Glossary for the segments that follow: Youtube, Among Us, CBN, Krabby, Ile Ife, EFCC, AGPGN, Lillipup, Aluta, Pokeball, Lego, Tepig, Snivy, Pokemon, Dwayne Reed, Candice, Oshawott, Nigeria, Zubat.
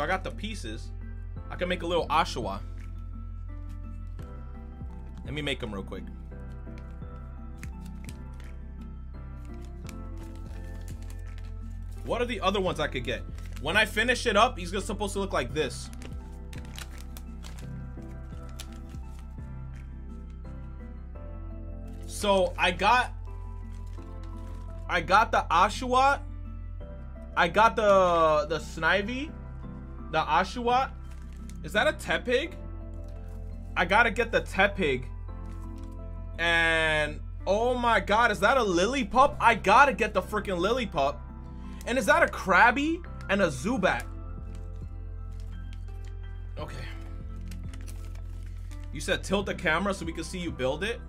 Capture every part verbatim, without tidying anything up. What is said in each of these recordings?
So I got the pieces. I can make a little Oshawott. Let me make them real quick. What are the other ones I could get? When I finish it up, he's just supposed to look like this. So I got, I got the Oshawott. I got the the Snivy, the Oshawott. Is that a Tepig? I gotta get the Tepig. And oh my God, is that a Lillipup? I gotta get the freaking Lillipup. And is that a Krabby and a Zubat? Okay. You said tilt the camera so we can see you build it.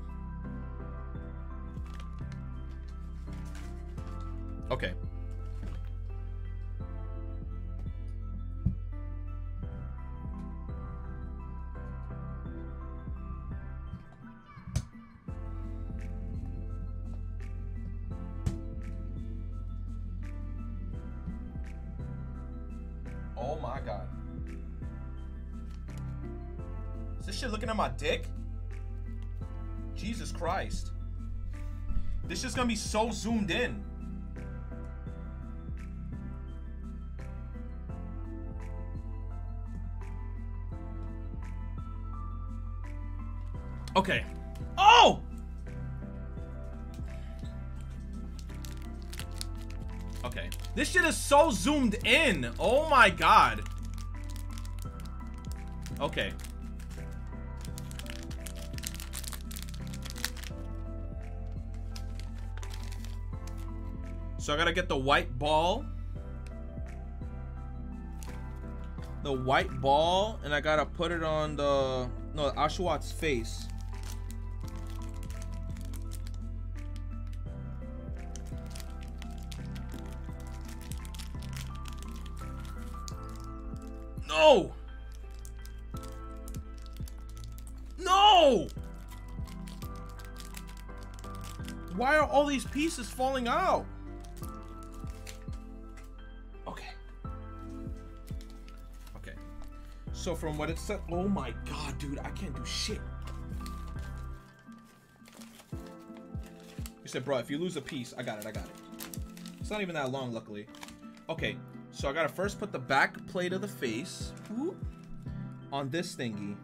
Okay. Oh my God. Is this shit looking at my dick? Jesus Christ. This is gonna be so zoomed in. Okay. Oh! Okay. This shit is so zoomed in. Oh my God. Okay. So I gotta get the white ball. The white ball, and I gotta put it on the, no, the Oshawott's face. No! No! Why are all these pieces falling out? Okay. Okay. So from what it said, oh my God, dude, I can't do shit. You said, bro, if you lose a piece, I got it, I got it. It's not even that long, luckily. Okay. So I gotta first put the back plate of the face whoop, on this thingy,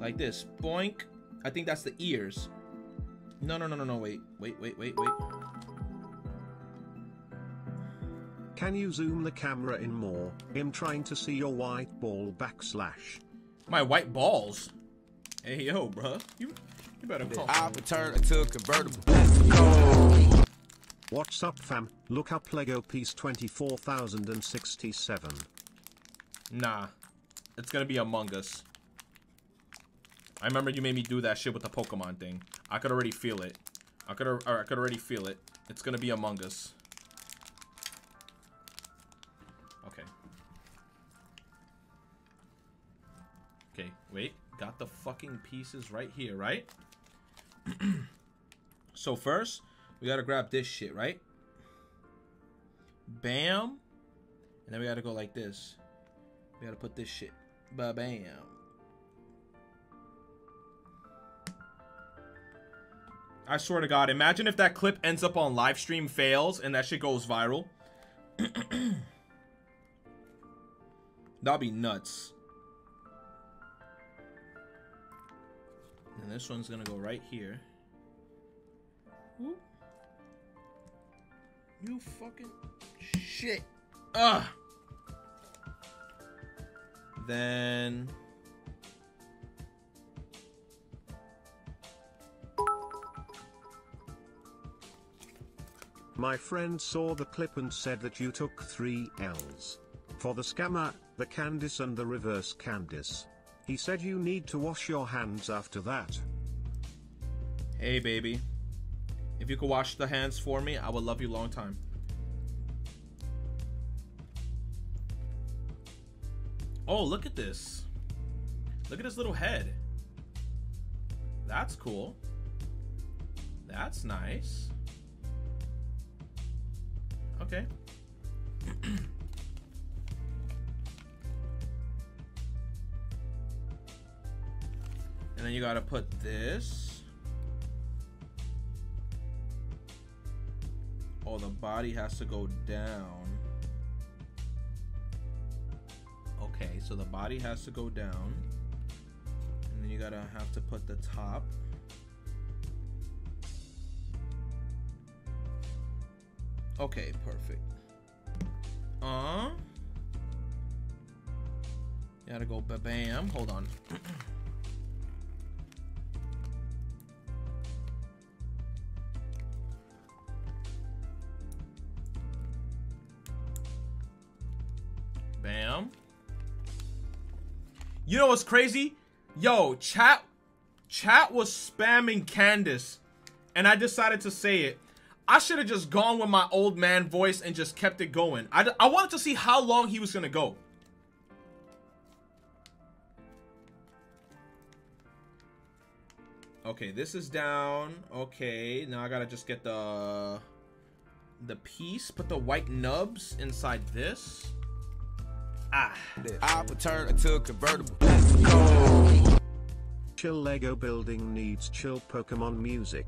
like this. Boink. I think that's the ears. No, no, no, no, no. Wait, wait, wait, wait, wait. Can you zoom the camera in more? I'm trying to see your white ball backslash. My white balls. Hey yo, bro. You, you better call. I return to convertible. What's up, fam? Look up Lego piece twenty-four thousand sixty-seven. Nah. It's gonna be Among Us. I remember you made me do that shit with the Pokemon thing. I could already feel it. I could, or I could already feel it. It's gonna be Among Us. Okay. Okay, wait. Got the fucking pieces right here, right? So first... we gotta grab this shit, right? Bam. And then we gotta go like this. We gotta put this shit. Ba-bam. I swear to God, imagine if that clip ends up on live stream fails and that shit goes viral. That'll be nuts. And this one's gonna go right here. Whoop. You fucking shit. Ugh. Then. My friend saw the clip and said that you took three L's. For the scammer, the Candice and the reverse Candice. He said you need to wash your hands after that. Hey, baby. If you could wash the hands for me, I would love you long time. Oh, look at this. Look at his little head. That's cool. That's nice. Okay. And then you gotta put this. Oh, the body has to go down. Okay, so the body has to go down. And then you gotta have to put the top. Okay, perfect. Uh, you gotta go ba-bam. Hold on. Bam. You know what's crazy? Yo, chat, chat was spamming Candice, and I decided to say it. I should have just gone with my old man voice and just kept it going. I, I wanted to see how long he was going to go. Okay, this is down. Okay, now I got to just get the, the piece. Put the white nubs inside this. Ah. I'll return it to a convertible. Let's go. Chill Lego building needs chill Pokemon music.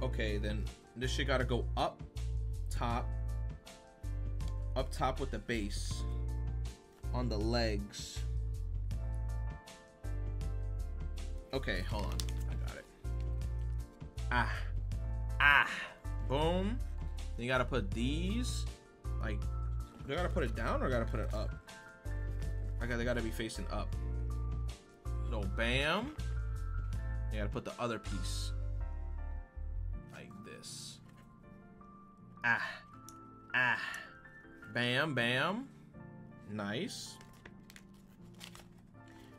Okay, then this shit gotta go up top, up top with the base on the legs. Okay, hold on, I got it. Ah, ah, boom. Then you gotta put these, like, do I gotta put it down or gotta put it up? I gotta, they gotta be facing up. So bam, you gotta put the other piece. Ah, ah, bam, bam, nice.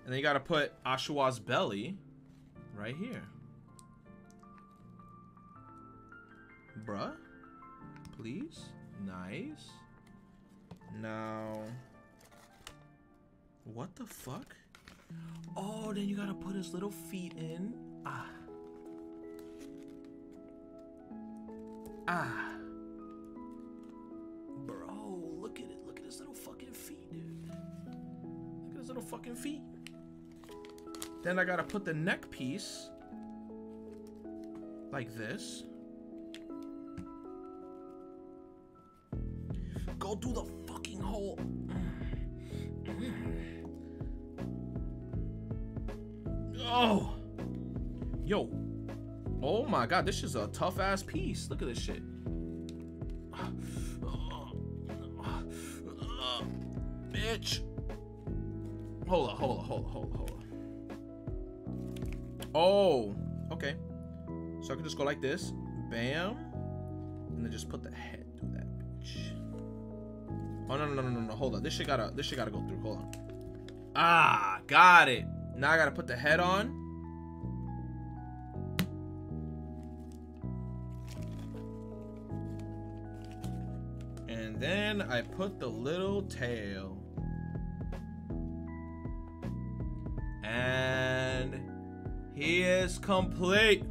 And then you gotta put Oshawott's belly right here. Bruh, please, nice. Now, what the fuck? Oh, then you gotta put his little feet in. Ah, ah. Fucking feet. Then I gotta put the neck piece like this. Go through the fucking hole. Oh, yo, oh my god, this is a tough ass piece. Look at this shit. Bitch. Hold on, hold on, hold on, hold on, hold on. Oh, okay. So I can just go like this. Bam. And then just put the head through that bitch. Oh, no, no, no, no, no. Hold on. This shit gotta, this shit gotta go through. Hold on. Ah, got it. Now I gotta put the head on. And then I put the little tail. And he is complete.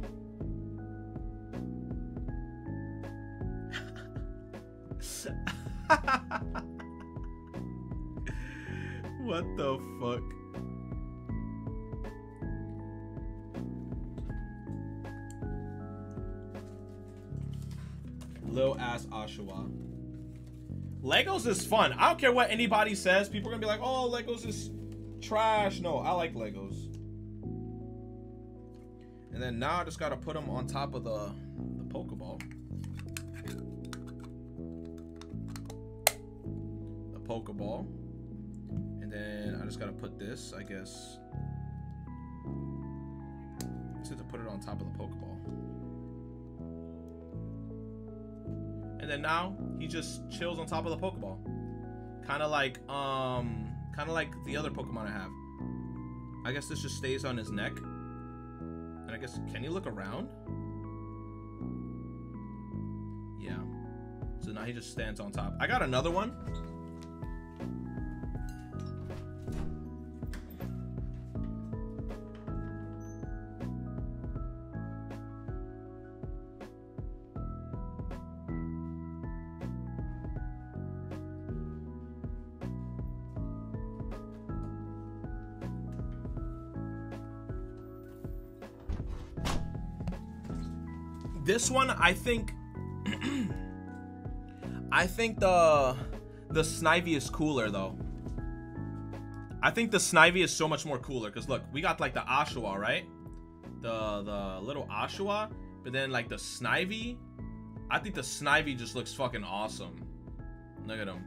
What the fuck? Little ass Oshawott. Legos is fun. I don't care what anybody says. People are gonna be like, oh, Legos is trash. No, I like Legos. And then now I just gotta put them on top of the, the Pokeball. The Pokeball. And then I just gotta put this, I guess. I just have to put it on top of the Pokeball. And then now he just chills on top of the Pokeball. Kinda like, um... Kind of like the other Pokemon I have. I guess this just stays on his neck. And I guess, can he look around? Yeah. So now he just stands on top. I got another one. this one, I think, I think the the Snivy is cooler though. I think the Snivy is so much more cooler because look, we got like the Oshawott, right? The the little Oshawott, but then like the Snivy. I think the Snivy just looks fucking awesome. Look at him.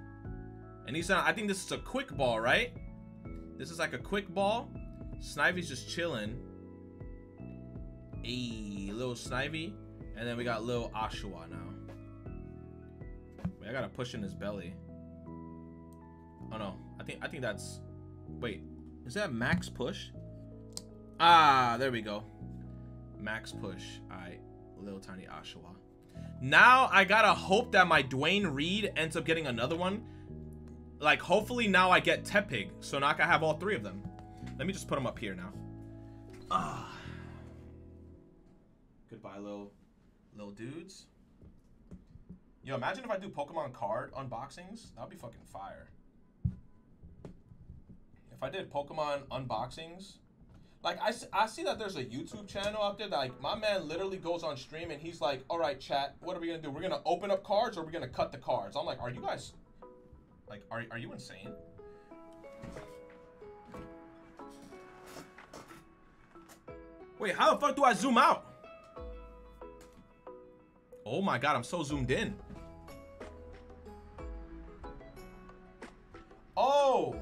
And he's not, I think this is a quick ball, right? This is like a quick ball. Snivy's just chilling. Ayy, little Snivy. And then we got little Oshawott now. Wait, I gotta push in his belly. Oh no. I think I think that's. Wait, is that max push? Ah, there we go. Max push. Alright, little tiny Oshawott. Now I gotta hope that my Dwayne Reed ends up getting another one. Like, hopefully now I get Tepig, so now I can have all three of them. Let me just put them up here now. Ah. Goodbye, little, little dudes. Yo, imagine if I do Pokemon card unboxings. That would be fucking fire. If I did Pokemon unboxings. Like, I, I see that there's a YouTube channel out there that, like, my man literally goes on stream and he's like, all right, chat, what are we going to do? We're going to open up cards or we're going to cut the cards? I'm like, are you guys... Like, are, are you insane? Wait, how the fuck do I zoom out? Oh my god, I'm so zoomed in. Oh!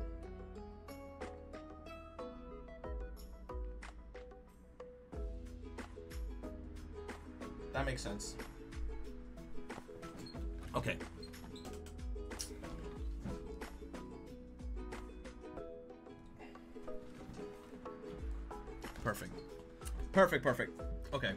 That makes sense. Okay. Perfect. Perfect, perfect. Okay.